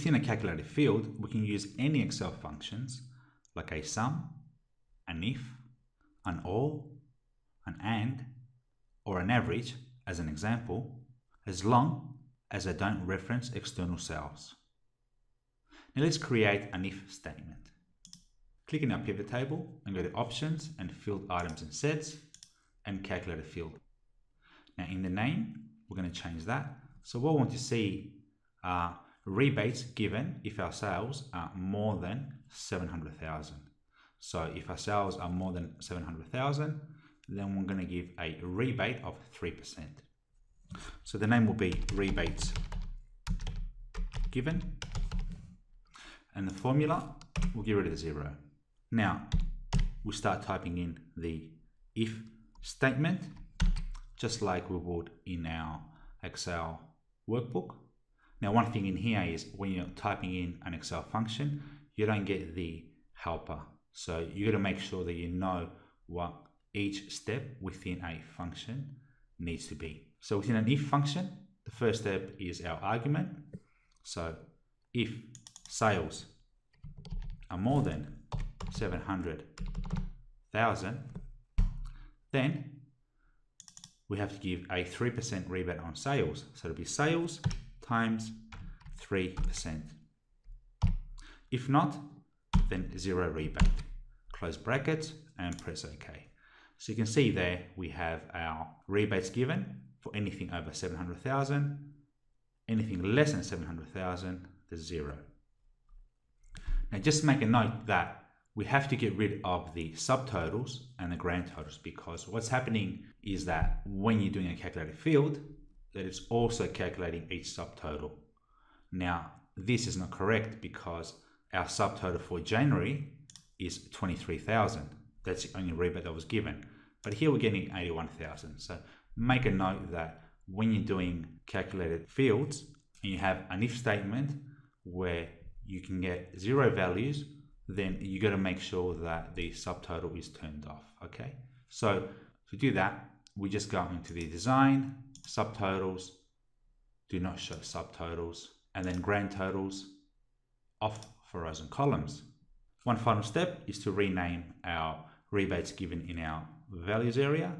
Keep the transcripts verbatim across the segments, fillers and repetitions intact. Within a calculated field, we can use any Excel functions like a sum, an if, an all, an and, or an average as an example, as long as they don't reference external cells. Now let's create an if statement. Click in our pivot table and go to Options and Field Items and Sets and Calculate a Field. Now in the name, we're going to change that. So what we want to see are rebates given if our sales are more than seven hundred thousand. So if our sales are more than seven hundred thousand, then we're going to give a rebate of three percent. So the name will be rebates given, and the formula will get rid of the zero. Now we start typing in the if statement, just like we would in our Excel workbook. Now one thing in here is when you're typing in an Excel function, you don't get the helper. So you got to make sure that you know what each step within a function needs to be. So within an if function, the first step is our argument. So if sales are more than seven hundred thousand, then we have to give a three percent rebate on sales. So it'll be sales times three percent. If not, then zero rebate. Close brackets and press OK. So you can see there we have our rebates given for anything over seven hundred thousand, anything less than seven hundred thousand, there's zero. Now just make a note that we have to get rid of the subtotals and the grand totals, because what's happening is that when you're doing a calculated field, that it's also calculating each subtotal. Now this is not correct, because our subtotal for January is twenty-three thousand. That's the only rebate that was given. But here we're getting eighty-one thousand. So make a note that when you're doing calculated fields and you have an if statement where you can get zero values, then you got to make sure that the subtotal is turned off. Okay. So to do that, we just go into the design, subtotals, do not show subtotals, and then grand totals off for rows and columns. One final step is to rename our rebates given in our values area.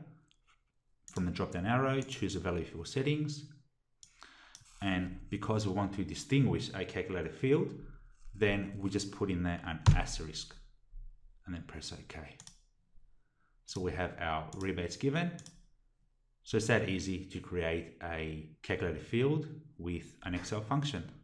From the drop down arrow, choose a value for settings. And because we want to distinguish a calculated field, then we just put in there an asterisk and then press OK. So we have our rebates given. So it's that easy to create a calculated field with an Excel function.